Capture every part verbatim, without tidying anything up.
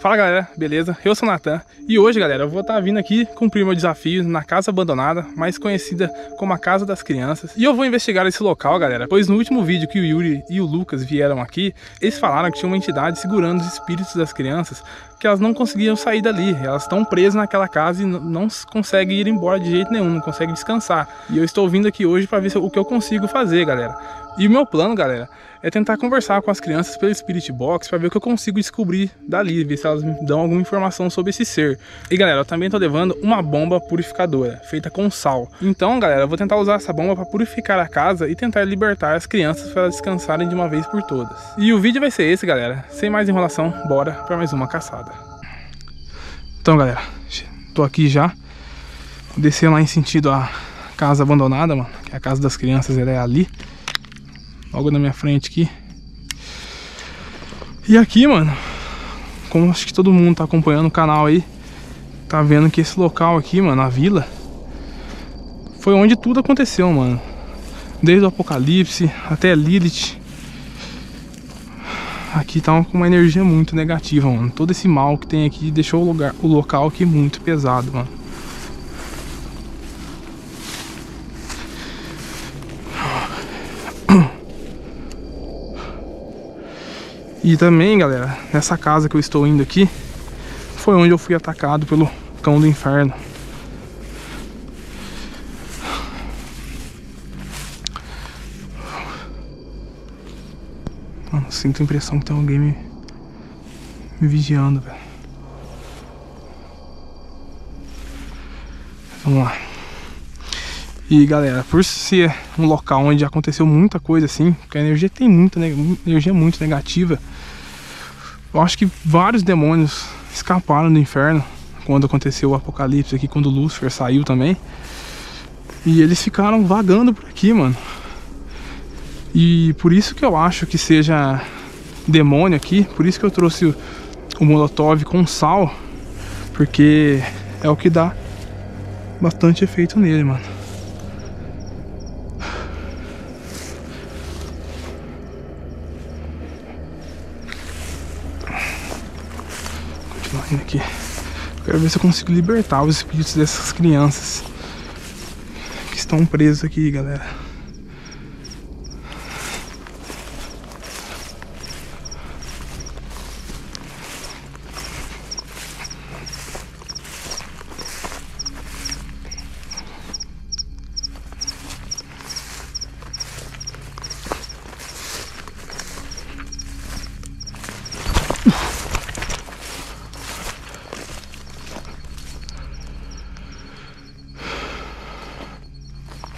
Fala galera, beleza? Eu sou o Nathan e hoje, galera, eu vou estar vindo aqui cumprir meu desafio na casa abandonada, mais conhecida como a Casa das Crianças. E eu vou investigar esse local, galera, pois no último vídeo que o Yuri e o Lucas vieram aqui, eles falaram que tinha uma entidade segurando os espíritos das crianças, que elas não conseguiam sair dali, elas estão presas naquela casa e não conseguem ir embora de jeito nenhum, não conseguem descansar. E eu estou vindo aqui hoje para ver o que eu consigo fazer, galera. E o meu plano, galera, é tentar conversar com as crianças pelo Spirit Box para ver o que eu consigo descobrir dali, ver se elas me dão alguma informação sobre esse ser. E galera, eu também tô levando uma bomba purificadora, feita com sal. Então galera, eu vou tentar usar essa bomba para purificar a casa e tentar libertar as crianças para elas descansarem de uma vez por todas. E o vídeo vai ser esse, galera. Sem mais enrolação, bora para mais uma caçada. Então galera, tô aqui já, descendo lá em sentido a casa abandonada, mano, que é a casa das crianças, ela é ali. Logo na minha frente aqui. E aqui, mano, como acho que todo mundo tá acompanhando o canal aí, tá vendo que esse local aqui, mano, a vila, foi onde tudo aconteceu, mano. Desde o apocalipse até Lilith. Aqui tá com uma energia muito negativa, mano. Todo esse mal que tem aqui deixou o, lugar, o local aqui muito pesado, mano. E também, galera, nessa casa que eu estou indo aqui, foi onde eu fui atacado pelo cão do inferno. Mano, sinto a impressão que tem alguém me, me vigiando, velho. Vamos lá. E galera, por ser um local onde aconteceu muita coisa assim, porque a energia tem muita né, energia muito negativa, eu acho que vários demônios escaparam do inferno quando aconteceu o apocalipse aqui, quando o Lúcifer saiu também. E eles ficaram vagando por aqui, mano. E por isso que eu acho que seja demônio aqui, por isso que eu trouxe o, o molotov com sal, porque é o que dá bastante efeito nele, mano. Aqui. Quero ver se eu consigo libertar os espíritos dessas crianças que estão presas aqui, galera.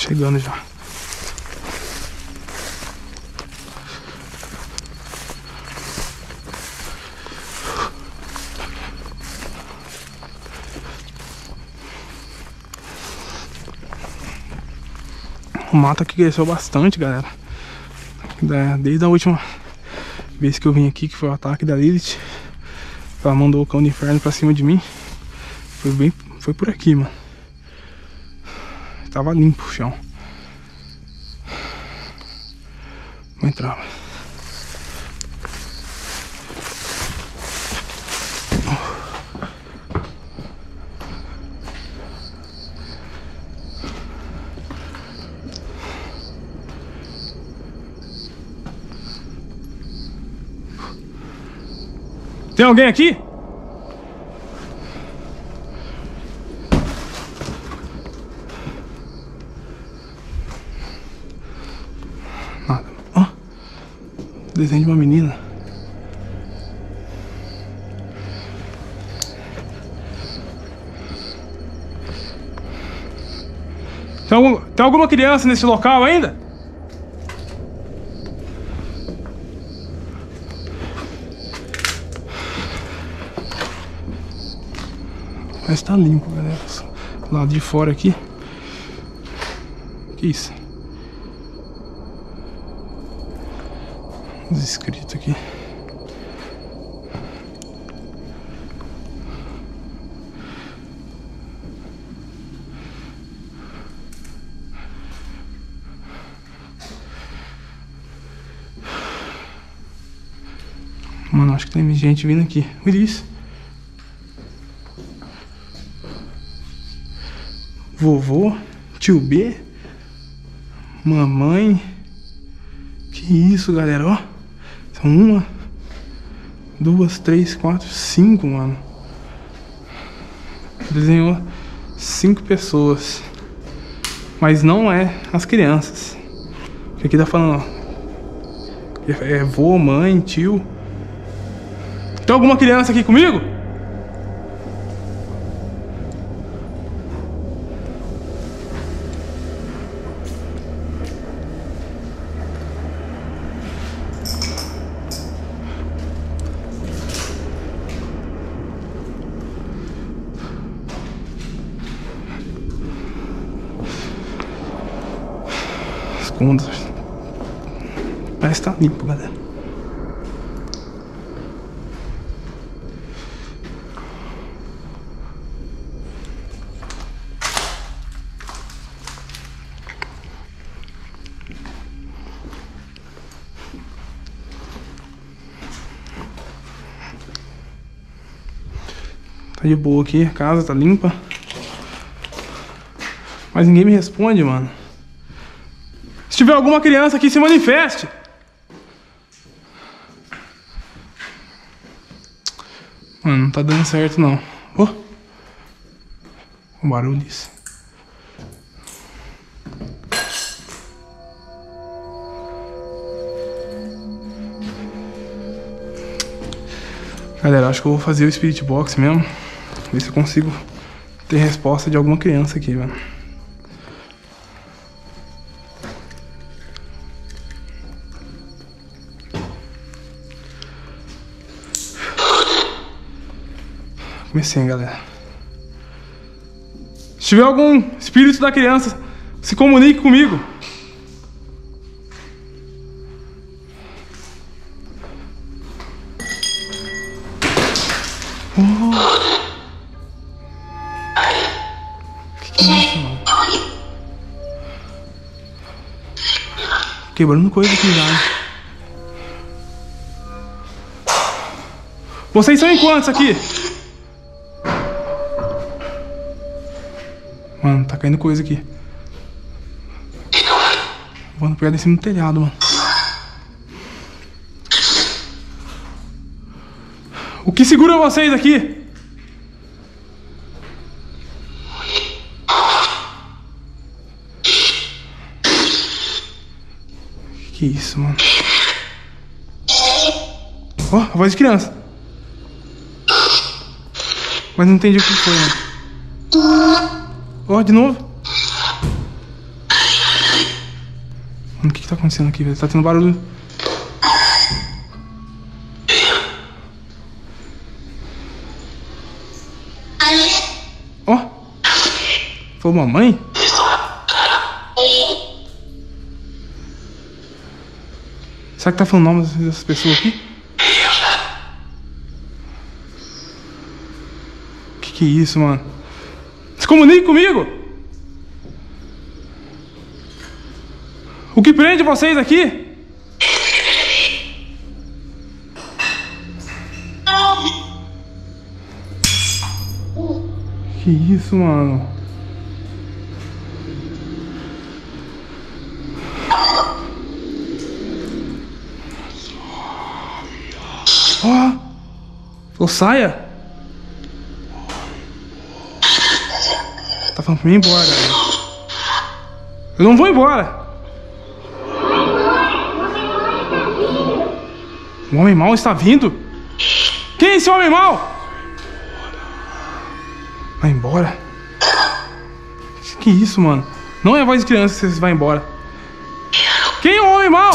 Chegando já. O mato aqui cresceu bastante, galera. Desde a última vez que eu vim aqui, que foi o ataque da Lilith, ela mandou o cão do inferno pra cima de mim. Foi bem, foi por aqui, mano. Tava limpo o chão. Vou entrar. Tem alguém aqui? Desenho de uma menina. Tem, algum, tem alguma criança nesse local ainda? Mas tá limpo, galera. Do lado de fora aqui. Que isso? Escrito aqui. Mano, acho que tem gente vindo aqui. Olha isso. vovô, tio B, mamãe. Que isso, galera, ó. São uma, duas, três, quatro, cinco, mano. Desenhou cinco pessoas. Mas não é as crianças. Porque aqui tá falando, ó. É vô, mãe, tio. Tem alguma criança aqui comigo? Esconda. Parece que tá limpo, galera. Tá de boa aqui, a casa tá limpa. Mas ninguém me responde, mano. Se tiver alguma criança aqui, se manifeste! Mano, não tá dando certo não. Oh! O barulho disso. Galera, acho que eu vou fazer o Spirit Box mesmo. Ver se eu consigo ter resposta de alguma criança aqui, velho. Comecei, galera. Se tiver algum espírito da criança, se comunique comigo. Oh. Que que é isso, mano? Quebrando coisa aqui já. Vocês são em quantos aqui? Mano, tá caindo coisa aqui. Vou pegar em cima do telhado, mano. O que segura vocês aqui? Que isso, mano? Ó, oh, a voz de criança. Mas não entendi o que foi, mano. Ó, oh, de novo. Mano, o que que tá acontecendo aqui, velho? Tá tendo barulho. Ó. Oh. Foi mamãe? Será que tá falando nome dessas pessoas aqui? Que que é isso, mano? Comunique comigo! O que prende vocês aqui? Que isso, mano? Ó! Oh, oh, saia! Tá falando pra mim ir embora, galera. Eu não vou embora. O homem mau está vindo? Quem é esse homem mau? Vai embora? Que isso, mano? Não é a voz de criança que vocês vão embora. Quem é o homem mau?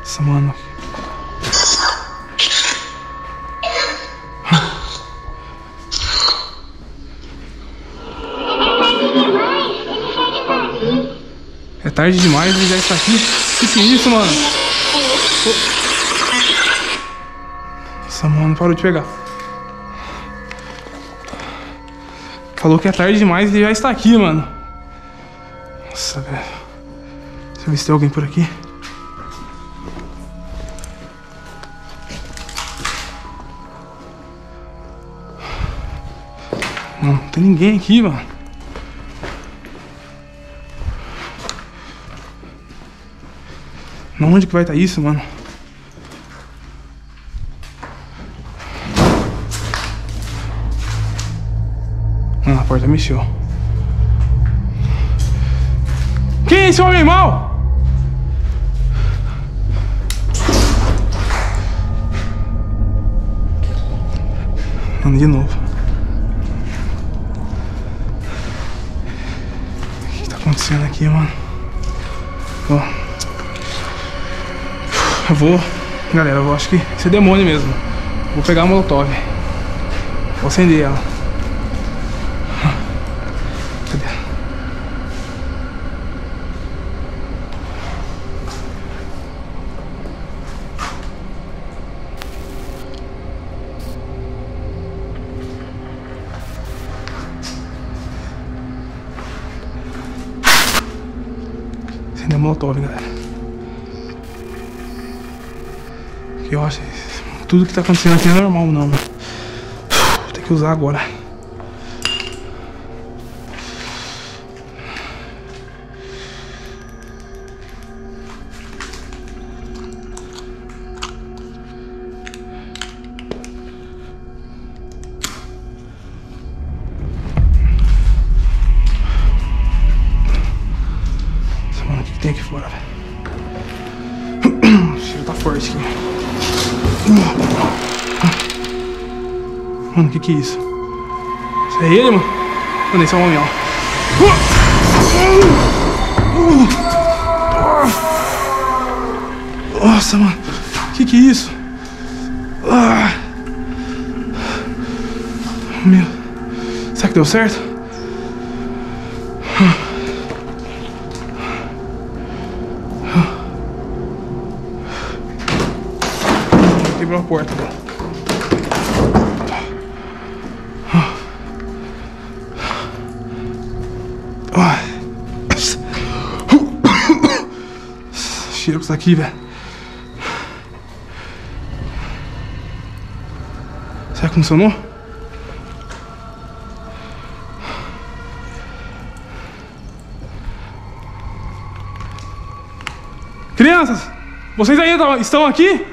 Nossa, mano. É tarde demais, ele já está aqui. Que que é isso, mano? Nossa, mano, parou de pegar. Falou que é tarde demais e ele já está aqui, mano. Nossa, velho. Deixa eu ver se tem alguém por aqui. Não, não tem. Tem ninguém aqui, mano. Onde que vai estar isso, mano? Ah, a porta mexeu. Quem é esse homem mau? Mano, de novo. O que tá acontecendo aqui, mano? Ó. Eu vou, galera, eu acho que isso é demônio mesmo. Vou pegar a molotov. Vou acender ela. Cadê? Acender a molotov, galera. Eu acho que tudo que tá acontecendo aqui não é normal, não. Vou ter que usar agora. Nossa, mano, o que tem aqui fora, velho? O cheiro tá forte aqui. Mano, o que que é isso? Isso é ele, mano? Mano, esse é um homem, ó. Nossa, mano. O que que é isso? Meu. Será que deu certo? Abriu a porta, cara. Cheiro que tá aqui, velho. Será que funcionou? Crianças, vocês ainda estão aqui?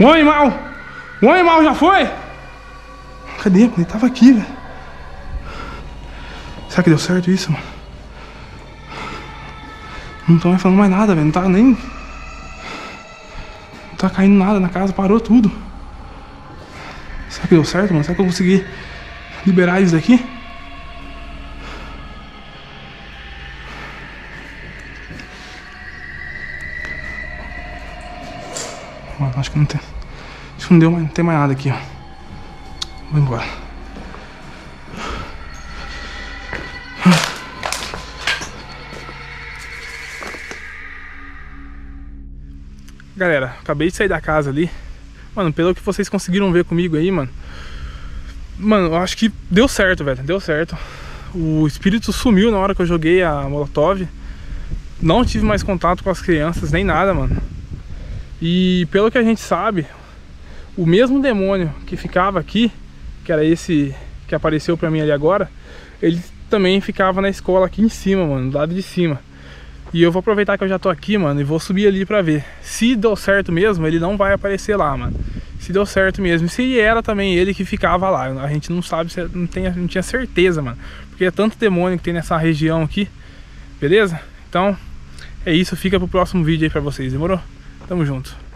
O animal! O animal já foi? Cadê? Ele tava aqui, velho. Será que deu certo isso, mano? Não tô mais falando mais nada, velho. Não tá nem... Não tá caindo nada na casa. Parou tudo. Será que deu certo, mano? Será que eu consegui liberar isso daqui? Mano, acho que não tem... Acho que não deu mais, não tem mais nada aqui, ó. Vou embora. Galera, acabei de sair da casa ali. Mano, pelo que vocês conseguiram ver comigo aí, mano... Mano, eu acho que deu certo, velho. Deu certo. O espírito sumiu na hora que eu joguei a molotov. Não tive mais contato com as crianças, nem nada, mano. E pelo que a gente sabe, o mesmo demônio que ficava aqui, que era esse que apareceu pra mim ali agora, ele também ficava na escola aqui em cima, mano, do lado de cima. E eu vou aproveitar que eu já tô aqui, mano, e vou subir ali pra ver. Se deu certo mesmo, ele não vai aparecer lá, mano. Se deu certo mesmo. E se era também ele que ficava lá, a gente não sabe, se não, tem, não tinha certeza, mano. Porque é tanto demônio que tem nessa região aqui, beleza? Então, é isso, fica pro próximo vídeo aí pra vocês, demorou? Tamo junto.